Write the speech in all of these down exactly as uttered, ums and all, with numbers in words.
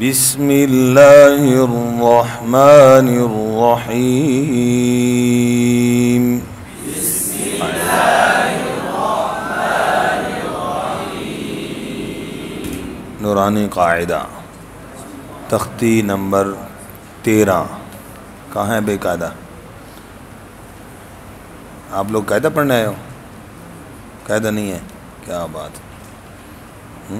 بسم الله الرحمن الرحيم بسم الله الرحمن الرحيم नूरानी कायदा तख्ती नंबर तेरह कहाँ है बेकायदा। आप लोग कायदा पढ़ने आए हो, कायदा नहीं है, क्या बात है।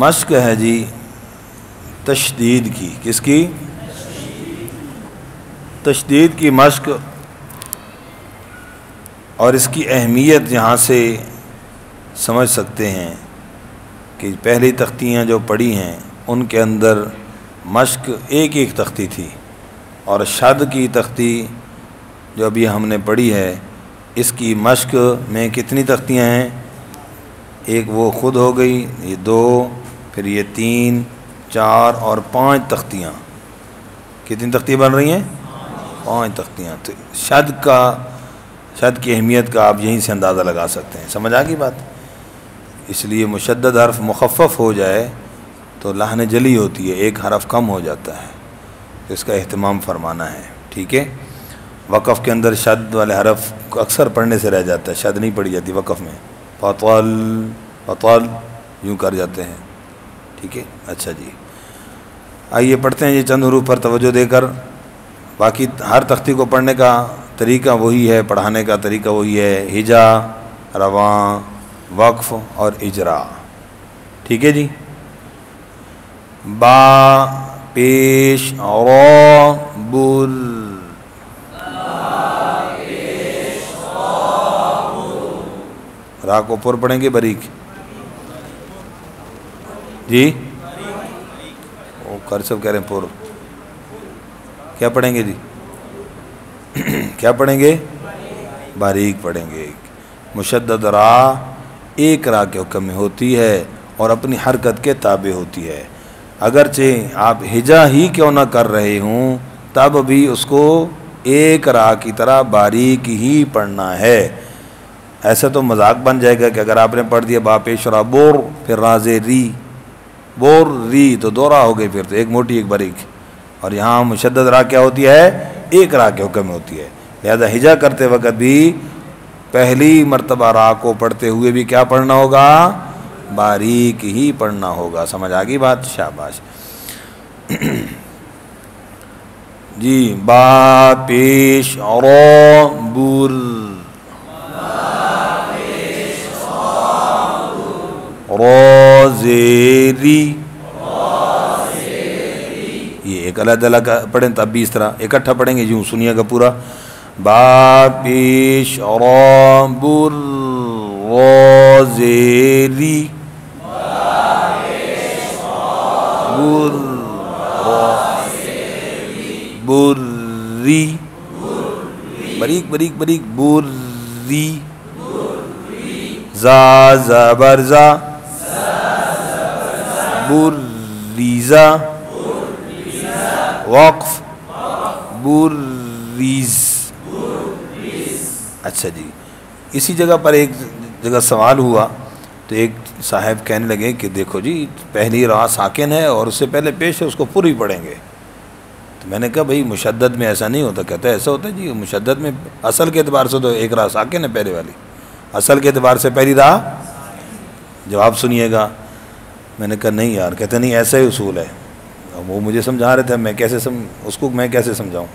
मश्क है जी तशदीद की, किसकी? तशदीद की मश्क, और इसकी अहमियत यहाँ से समझ सकते हैं कि पहली तख्तियाँ जो पढ़ी हैं उनके अंदर मश्क एक एक तख्ती थी, और शद की तख्ती जो अभी हमने पढ़ी है इसकी मश्क में कितनी तख्तियाँ हैं? एक वो ख़ुद हो गई, ये दो, फिर ये तीन, चार और पांच तख्तियाँ। कितनी तख्तियाँ बन रही हैं? पांच तख्तियाँ। तो शद का, शद की अहमियत का आप यहीं से अंदाज़ा लगा सकते हैं। समझ आ गई बात। इसलिए मुशद्दद हर्फ मुखफ़्फ़फ़ हो जाए तो लाहने जली होती है, एक हरफ कम हो जाता है, तो इसका अहतमाम फरमाना है। ठीक है। वक़फ़ के अंदर शद वाले हरफ को अक्सर पढ़ने से रह जाता है, शद नहीं पढ़ी जाती वक़फ़ में, पतल पतल यूँ कर जाते हैं। ठीक है। अच्छा जी, आइए पढ़ते हैं ये चंद हरूफ पर तवज्जो देकर। बाकी हर तख्ती को पढ़ने का तरीका वही है, पढ़ाने का तरीका वही है, हिजा, रवा, वक्फ़ और इजरा। ठीक है जी। बा पेश रो बुल, रा को पुर पढ़ेंगे बारीक जी, वो कर सब कह रहे हैं पुर, क्या पढ़ेंगे जी? क्या पढ़ेंगे? बारीक पढ़ेंगे। मुशद्दद रा एक रा के हुक्म में होती है और अपनी हरकत के ताबे होती है। अगरचे आप हिजा ही क्यों ना कर रहे हों, तब भी उसको एक रा की तरह बारीक ही पढ़ना है। ऐसा तो मजाक बन जाएगा कि अगर आपने पढ़ दिया बापेशरा बोर फिर राजे री बोर री, तो दो रा हो गई फिर, तो एक मोटी एक बारीक। और यहाँ मुशद्दद रा क्या होती है? एक रा के हुक्म होती है। लिहाजा हिजा करते वक़्त भी पहली मरतबा रा को पढ़ते हुए भी क्या पढ़ना होगा? बारीक ही पढ़ना होगा। समझ आ गई बात। शाबाश जी। बापेश रो बुर, रोजेरी, ये एक अलग अलग पढ़ें तब भी इस तरह, इकट्ठा पढ़ेंगे यूँ। सुनिएगा पूरा। बापेश रोबुर रोजेरी बुर बुर्री, बरीक बरीक बरीक बुर्री, जा जबर जा बुर्रीज़ा, वक्फ बुर्रीज़। अच्छा जी, इसी जगह पर एक जगह सवाल हुआ तो एक साहब कहने लगे कि देखो जी पहली रा साकिन है और उससे पहले पेश है, उसको पूरी पढ़ेंगे। तो मैंने कहा भाई मुशद्दद में ऐसा नहीं होता। कहता है ऐसा होता है जी, मुशद्दद में असल के एतबार से तो एक रा साकिन है पहले वाली, असल के एतबार से पहली रा। जवाब सुनिएगा। मैंने कहा नहीं यार। कहते नहीं ऐसा ही उसूल है। अब वो मुझे समझा रहे थे, मैं कैसे सम उसको मैं कैसे समझाऊं,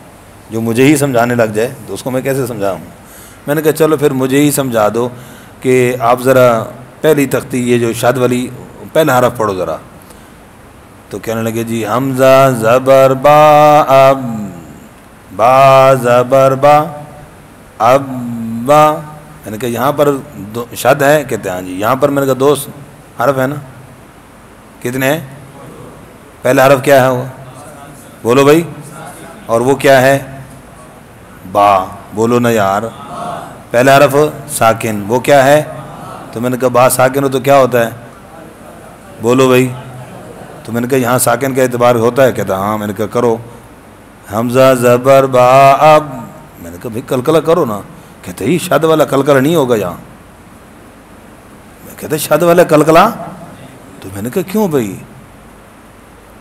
जो मुझे ही समझाने लग जाए तो उसको मैं कैसे समझाऊं। मैंने कहा चलो फिर मुझे ही समझा दो कि आप ज़रा पहली तख्ती ये जो शाद वाली पहला हरफ पढ़ो ज़रा। तो कहने लगे जी हमजा ज़बर बा, अब बा ज़बर बा, अब बा। मैंने कहा यहाँ पर शाद है? कहते हैं हाँ जी। यहाँ पर मैंने कहा दोस्त हरफ है ना, कितने हैं? पहला हरफ क्या है वो बोलो भाई, और वो क्या है? बा। बोलो ना यार, पहला हरफ साकिन, वो क्या है? तो मैंने कहा बा साकिन हो तो क्या होता है बोलो भाई। तो मैंने कहा यहाँ साकिन का एतबार होता है? कहता हाँ। मैंने कहा करो हमजा ज़बर बा अब। मैंने कहा भाई कलकला करो ना। कहते ही शाद वाला कलकला नहीं होगा यहाँ। कहते शद वाला कलकला। तो मैंने कहा क्यों भाई?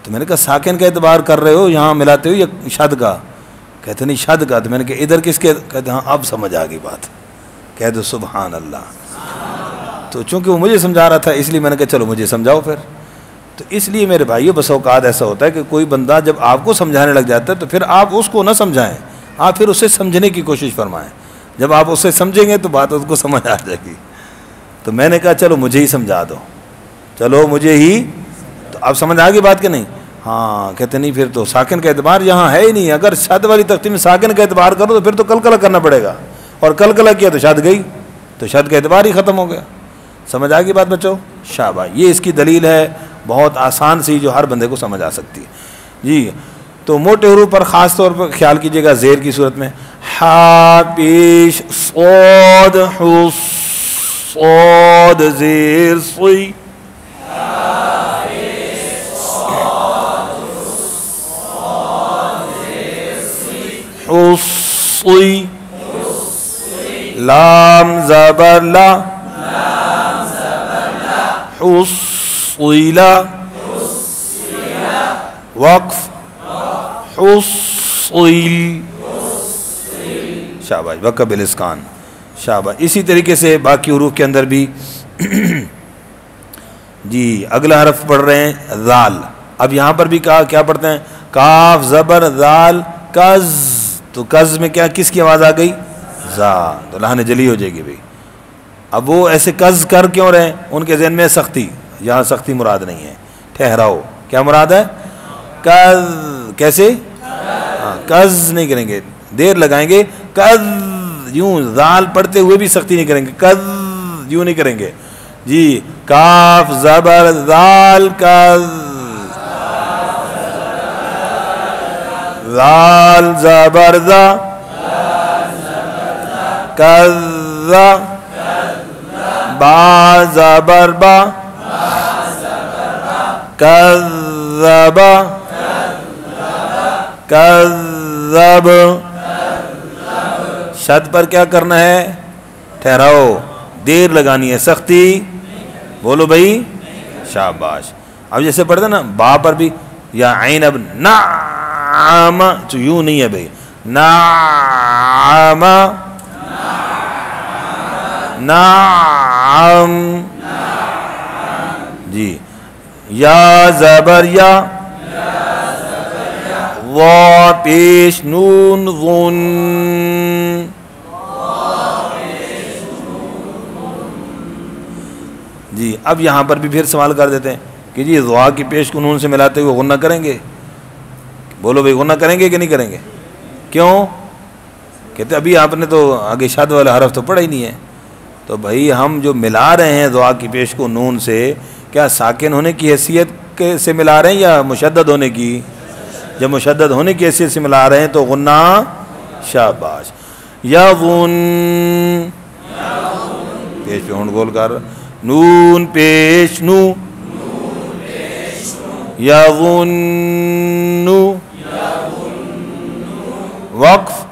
तो मैंने कहा साकिन का एतबार कर रहे हो, यहाँ मिलाते हो या शद का? कहते नहीं शद का। तो मैंने कहा इधर किसके? कहते हाँ अब समझ आ गई बात। कह दो सुबहान अल्लाह। तो चूँकि वो मुझे समझा रहा था इसलिए मैंने कहा चलो मुझे समझाओ फिर। तो इसलिए मेरे भाइयों बस औकात ऐसा होता है कि कोई बंदा जब आपको समझाने लग जाता है तो फिर आप उसको ना समझाएं, आप फिर उसे समझने की कोशिश फरमाएं। जब आप उसे समझेंगे तो बात उसको समझ आ जाएगी। तो मैंने कहा चलो मुझे ही समझा दो, चलो मुझे ही। तो अब समझ आ गई बात कि नहीं? हाँ। कहते नहीं फिर तो साकिन का एतबार यहाँ है ही नहीं। अगर शद वाली तख्ती में साकिन का एतबार करो तो फिर तो कलकला करना पड़ेगा, और कलकला किया तो शद गई, तो शद का एतबार ही ख़त्म हो गया। समझ आ गई बात बच्चों? शाबाश। ये इसकी दलील है बहुत आसान सी जो हर बंदे को समझ आ सकती है जी। तो मोटे हरूफ पर ख़ास तौर पर ख्याल कीजिएगा ज़ेर की सूरत में हा पेश सौद सौद ज़ेर सुई। लाम ज़बर ला हुस्इला वक्फ हुस्इल। शाबाश। वक़बिल इस्कान। शाबाश। इसी तरीके से बाकी हुरूफ के अंदर भी जी। अगला हरफ पढ़ रहे हैं ज़ाल। अब यहाँ पर भी कहा क्या पढ़ते हैं? काफ ज़बर ज़ाल कज़। तो कज़ में क्या किसकी आवाज़ आ गई? जा। तो लहन जली हो जाएगी भाई। अब वो ऐसे कज़ कर क्यों रहे? उनके जहन में सख्ती। यहाँ सख्ती मुराद नहीं है, ठहराओ। क्या मुराद है? कज़। कैसे? हाँ कज़ नहीं करेंगे, देर लगाएंगे। कज़ यूँ दाल पढ़ते हुए भी सख्ती नहीं करेंगे। कज़ यूँ नहीं करेंगे जी। काफ ज़बर दाल कज़ दाल ज़बरदा कज़्ज़ा बा ज़बर बा कज़्ज़ब कज़्ज़ब। शद पर क्या करना है? ठहराओ, देर लगानी है, सख्ती। बोलो भाई। शाबाश। अब जैसे पढ़ते ना बा पर भी या आइन। अब नाम तो यूं नहीं है भाई। नाम नाम जी। या ज़बर या वा पेश नून गुन। जी। अब यहाँ पर भी फिर सवाल कर देते हैं कि जी वा की पेश को नून से मिलाते हुए गुन्ना करेंगे? बोलो भाई गुन्ना करेंगे कि नहीं करेंगे? क्यों? कहते अभी आपने तो आगे शाद वाला हरफ तो पढ़ा ही नहीं है। तो भाई हम जो मिला रहे हैं दुआ की पेश को नून से, क्या साकिन होने की हैसियत के से मिला रहे हैं या मुशद्दद होने की? जब मुशद्दद होने की हैसियत से मिला रहे हैं तो गुन्ना। शाबाश। या गुन पेश पे हुन गोल कर नून पेश नू या गुन नू। वक्फ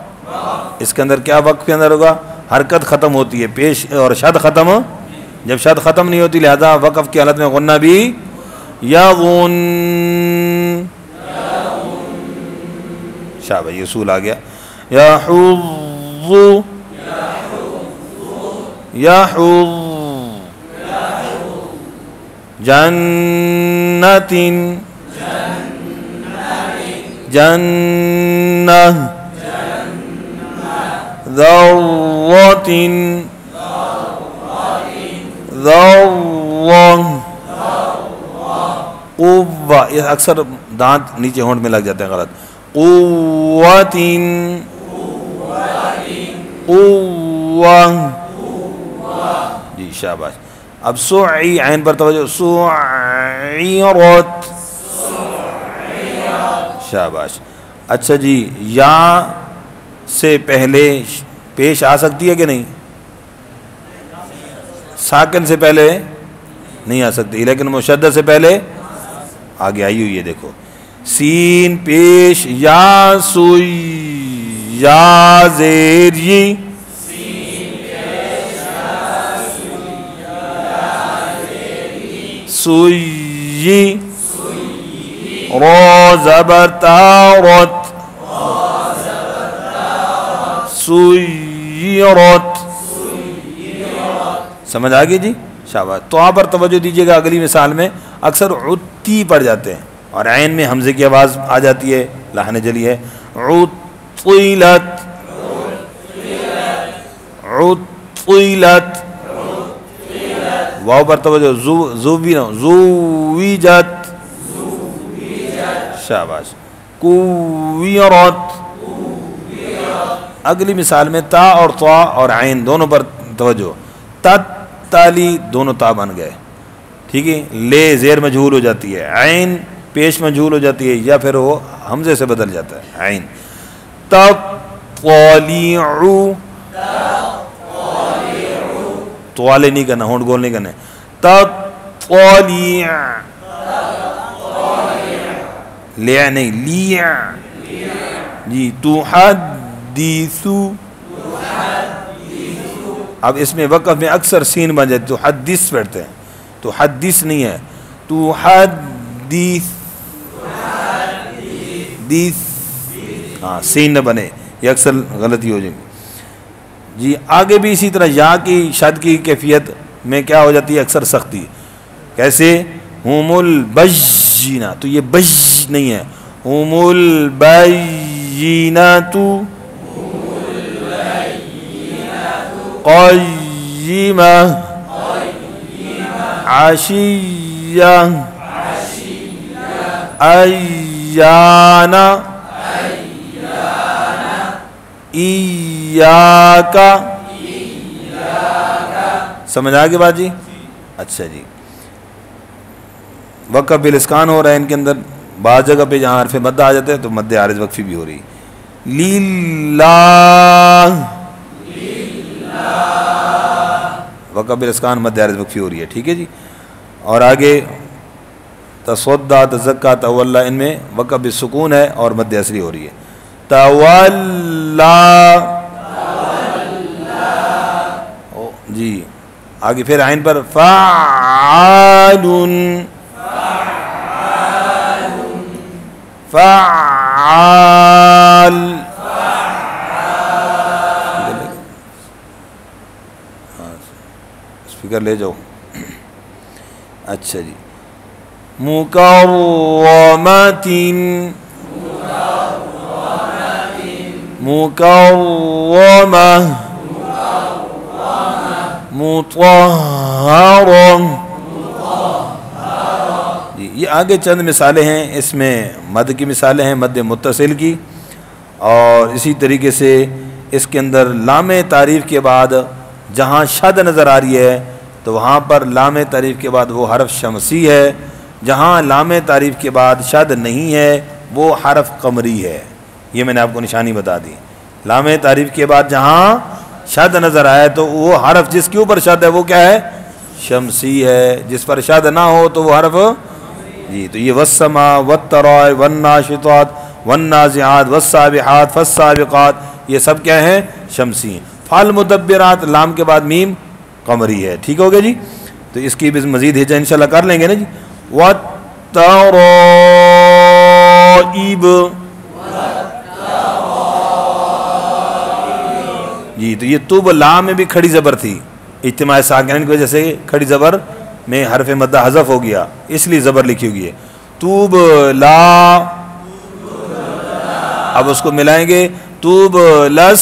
इसके अंदर क्या वक्फ के अंदर होगा? हरकत ख़त्म होती है, पेश और शद ख़त्म। जब शद ख़त्म नहीं होती लिहाजा वक़फ़ की हालत में गुन्ना भी। या गुन। शाबाश। ये उसूल आ गया। या हुज़्ज़ु या हुज़्ज़ु जन्नतिन जन्ना ज़र्रतिन ज़र्रन क़ुव्वा। ये अक्सर दांत नीचे होंठ में लग जाते हैं गलत। क़ुव्वतिन क़ुव्वा जी। शाबाश। अब सुई आइन पर तवज्जो सुईरत। शाबाश। अच्छा जी। या से पहले पेश आ सकती है कि नहीं? साकिन से पहले नहीं आ सकती, लेकिन मुशद्दद से पहले आगे आई हुई है। देखो सीन पेश या सुई या ज़ेर। सुयी रो जबरतारत सुयरत। समझ आ गई जी, शाबाश। तो वहाँ पर तवज्जो दीजिएगा, अगली मिसाल में अक्सर उत्ती पड़ जाते हैं और ऐन में हमजे की आवाज़ आ जाती है, लहन जली है। उत्तिलत उत्तिलत, वाव पर तवज्जो, जू जू भी ना, जूविजत, शाबाश, कुविरत। अगली मिसाल में ता और त्वा और आइन दोनों पर तवज्जो, तत ताली दोनों ता बन गए, ठीक है। ले ज़ेर मजहूल हो जाती है, आइन पेश मजहूल हो जाती है या फिर वो हमजे से बदल जाता है, आइन। तत्तालिउ, त्वाले नहीं करना, होंठ गोल नहीं करना। तत्तालिउ, लिया नहीं, लिया जी। तुहद्दिसु, अब इसमें वक़्फ़ में अक्सर सीन बन जाती है, तो हदीस पढ़ते हैं, तो हदीस नहीं है, तो हदीस दीस, हाँ सीन न बने, ये अक्सर गलती हो जाएगी जी। आगे भी इसी तरह यहाँ की शद की कैफियत में क्या हो जाती है, अक्सर सख्ती, कैसे हुमुल बज्जीना, तो ये बज्ज नहीं है, हुमुल बज्जीना तू क़य्यिमा आशिया अय्याना इयाका। समझ आ गई बात जी, अच्छा जी। वक़्फ़ बिल इस्कान हो रहा है इनके अंदर, बाद जगह पे जहाँ हर्फ मद्दा आ जाते हैं तो मद्दे आरिज़ वक्फ़ी भी हो रही। लिल्लाह, वक़्फ़ बिल इस्कान मध्य आरिज़ वक्फ़ी हो रही है, ठीक है जी। और आगे तस्वद्दा तज़क्का तवल्ला, इनमें वक़्फ़ बिल सुकून है और मध्य असरी हो रही है। तवल्ला जी, आगे फिर आइन पर फ़ालुन फ़ाल, स्पीकर ले जाओ, अच्छा जी। मुकर्रमतिन मुकर्रमा मुतहरम जी। ये आगे चंद मिसालें हैं, इसमें मद की मिसालें हैं, मद मुत्तसिल की, और इसी तरीके से इसके अंदर लामे तारीफ़ के बाद जहाँ शद नज़र आ रही है तो वहाँ पर लाम तारीफ़ के बाद वो हरफ शमसी है, जहाँ लाम तारीफ़ के बाद शद नहीं है वो हरफ कमरी है। ये मैंने आपको निशानी बता दी, लाम तारीफ़ के बाद जहाँ शद नज़र आए तो वो हरफ जिसके ऊपर शद है वो क्या है, शमसी है, जिस पर शद ना हो तो वो हरफ जी। तो ये वस्समा वत्तराय वन्नाशितात वन्नाज़िआत वस्साबिहात फस्साबिकात, ये सब क्या हैं, शमसी हैं। फाल मुदब्बिरात, लाम के बाद मीम कमरी है, ठीक हो गया जी। तो इसकी भी मज़ीद हिज्जा इंशाल्लाह कर लेंगे ना जी। वत्तराइब जी, तो ये तुब लाम में भी खड़ी ज़बर थी, इज्तिमाए साकिनैन की वजह से खड़ी ज़बर में हरफ मद्दा हज़फ हो गया, इसलिए ज़बर लिखी हुई है। तूब ला, अब उसको मिलाएंगे, तूब लस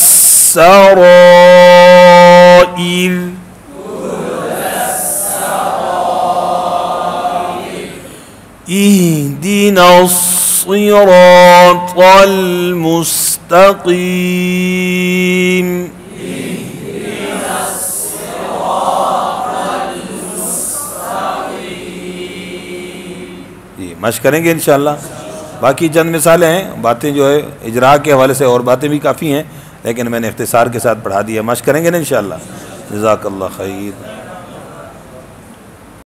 सराइल, इहदिनस सिरातल मुस्तकीम, इहदिनस सिरातल मुस्तकीम। ये मश्क करेंगे इंशाल्लाह। बाकी चंद मिसालें हैं, बातें जो है इजरा के हवाले से और बातें भी काफ़ी हैं, लेकिन मैंने इख्तिसार के साथ पढ़ा दिया। मश्क करेंगे ना इंशाल्लाह। जज़ाकल्लाह खैर।